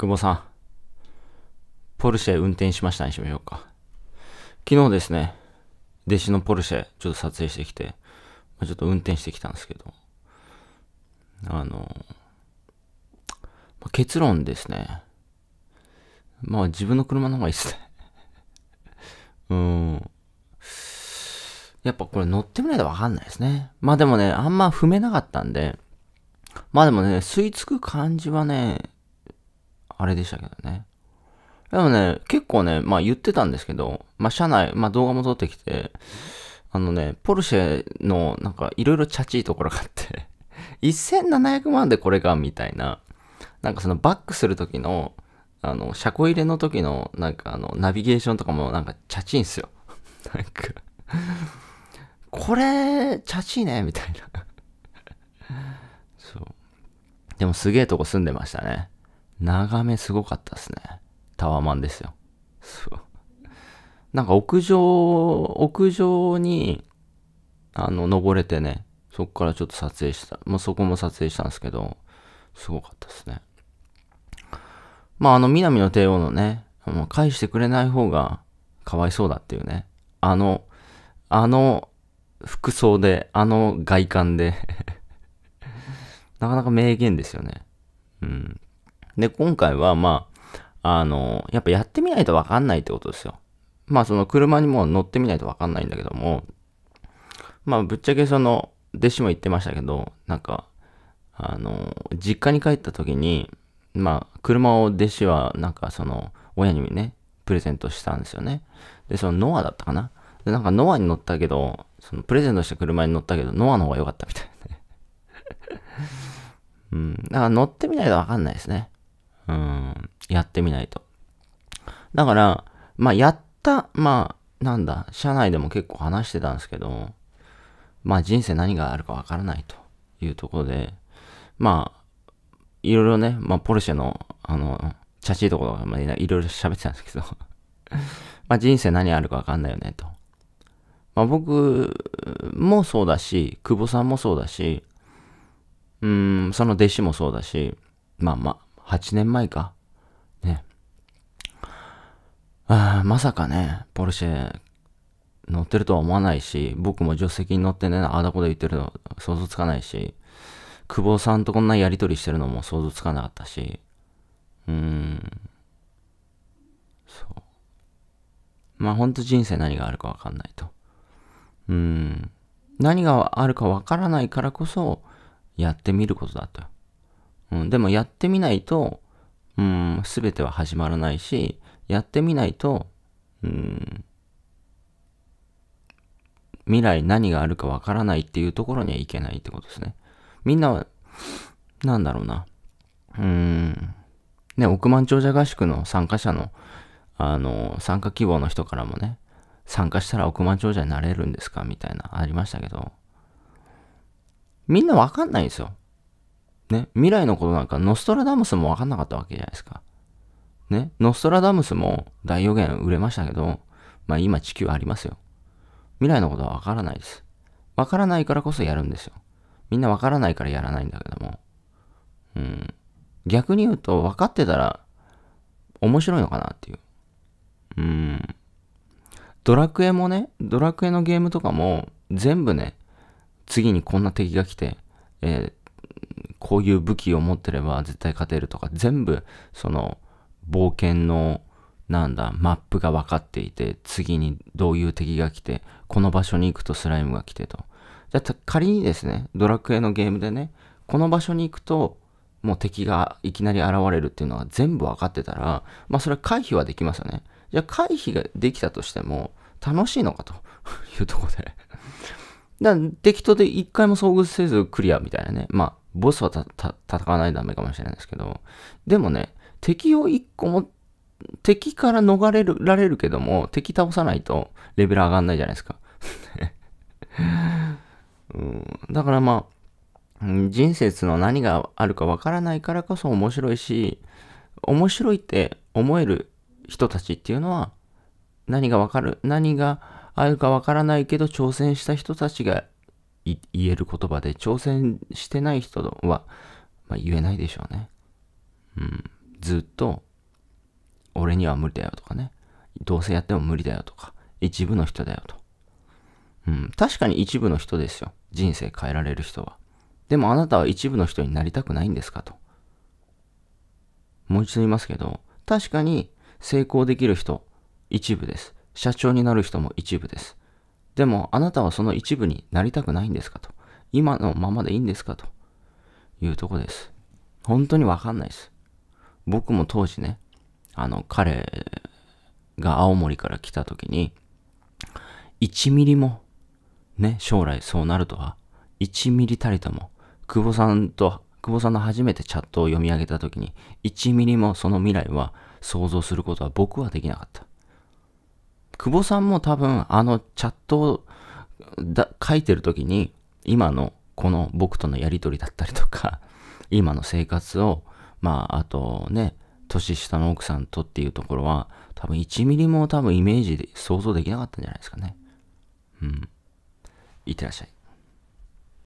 久保さん、ポルシェ運転しましたにしましょうか。昨日ですね、弟子のポルシェちょっと撮影してきて、ちょっと運転してきたんですけど、結論ですね、自分の車の方がいいっすね。やっぱこれ乗ってみないとわかんないですね。でもね、あんま踏めなかったんで、でもね、吸い付く感じはね、あれでしたけどね。でもね、結構ね、言ってたんですけど、車内、動画も撮ってきて、ポルシェのいろいろチャチいところがあって、1700万でこれか、みたいな、そのバックする時の、車庫入れの時の、ナビゲーションとかもチャチいんすよ。これ、チャチいね、みたいな。そう。でもすげえとこ住んでましたね。眺めすごかったですね。タワマンですよ。そう。屋上に、登れてね、そこからちょっと撮影した。そこも撮影したんですけど、すごかったですね。南の帝王のね、返してくれない方がかわいそうだっていうね。服装で、外観で、なかなか名言ですよね。うん。で、今回は、やっぱやってみないとわかんないってことですよ。その車にも乗ってみないとわかんないんだけども、ぶっちゃけ弟子も言ってましたけど、実家に帰った時に、車を弟子は、親にね、プレゼントしたんですよね。で、ノアだったかな。で、ノアに乗ったけど、プレゼントした車に乗ったけど、ノアの方が良かったみたいなね。乗ってみないとわかんないですね。やってみないと。だから、やった、社内でも結構話してたんですけど、人生何があるかわからないというところで、いろいろね、ポルシェの、チャチいところが、いろいろ喋ってたんですけど、人生何あるかわかんないよね、と。僕もそうだし、久保さんもそうだし、その弟子もそうだし、8年前か。ね。まさかね、ポルシェ乗ってるとは思わないし、僕も助手席に乗ってね、あだこで言ってるの想像つかないし、久保さんとこんなやりとりしてるのも想像つかなかったし、そう。ほんと人生何があるかわかんないと。何があるかわからないからこそ、やってみることだと。でもやってみないと、すべては始まらないし、やってみないと、未来何があるかわからないっていうところにはいけないってことですね。みんなは、ね、億万長者合宿の参加者の、参加希望の人からもね、参加したら億万長者になれるんですかみたいな、ありましたけど、みんなわかんないんですよ。ね、未来のことなんか、ノストラダムスも分かんなかったわけじゃないですか。ね、ノストラダムスも大予言売れましたけど、今地球ありますよ。未来のことは分からないです。分からないからこそやるんですよ。みんな分からないからやらないんだけども。逆に言うと、分かってたら、面白いのかなっていう。ドラクエもね、ドラクエのゲームとかも、全部ね、次にこんな敵が来て、こういう武器を持ってれば絶対勝てるとか、全部冒険のマップが分かっていて、次にどういう敵が来て、この場所に行くとスライムが来てと。じゃあ仮にですね、ドラクエのゲームでね、この場所に行くともう敵がいきなり現れるっていうのは全部分かってたら、それは回避はできますよね。じゃあ回避ができたとしても楽しいのかというところで。だから敵とで一回も遭遇せずクリアみたいなね。ボスは戦わないとダメかもしれないですけど、でもね、敵を一個も、敵から逃れられるけども、敵倒さないとレベル上がんないじゃないですか。だから人生の何があるかわからないからこそ面白いし、面白いって思える人たちっていうのは、何があるかわからないけど挑戦した人たちが、言える言葉で、挑戦してない人は、言えないでしょうね。ずずっと俺には無理だよとかね、どうせやっても無理だよとか、一部の人だよと。うん、確かに一部の人ですよ。人生変えられる人は。でもあなたは一部の人になりたくないんですかと。もう一度言いますけど、確かに成功できる人、一部です。社長になる人も一部です。でもあなたはその一部になりたくないんですかと。今のままでいいんですかというとこです。本当にわかんないです。僕も当時ね、彼が青森から来た時に、1ミリも、ね、将来そうなるとは、1ミリたりとも、久保さんの初めてチャットを読み上げた時に、1ミリもその未来は想像することは僕はできなかった。久保さんも多分チャットを書いてる時に、今のこの僕とのやりとりだったりとか、今の生活を、あとね、年下の奥さんとっていうところは、多分1ミリもイメージで想像できなかったんじゃないですかね。うん。いってらっしゃい。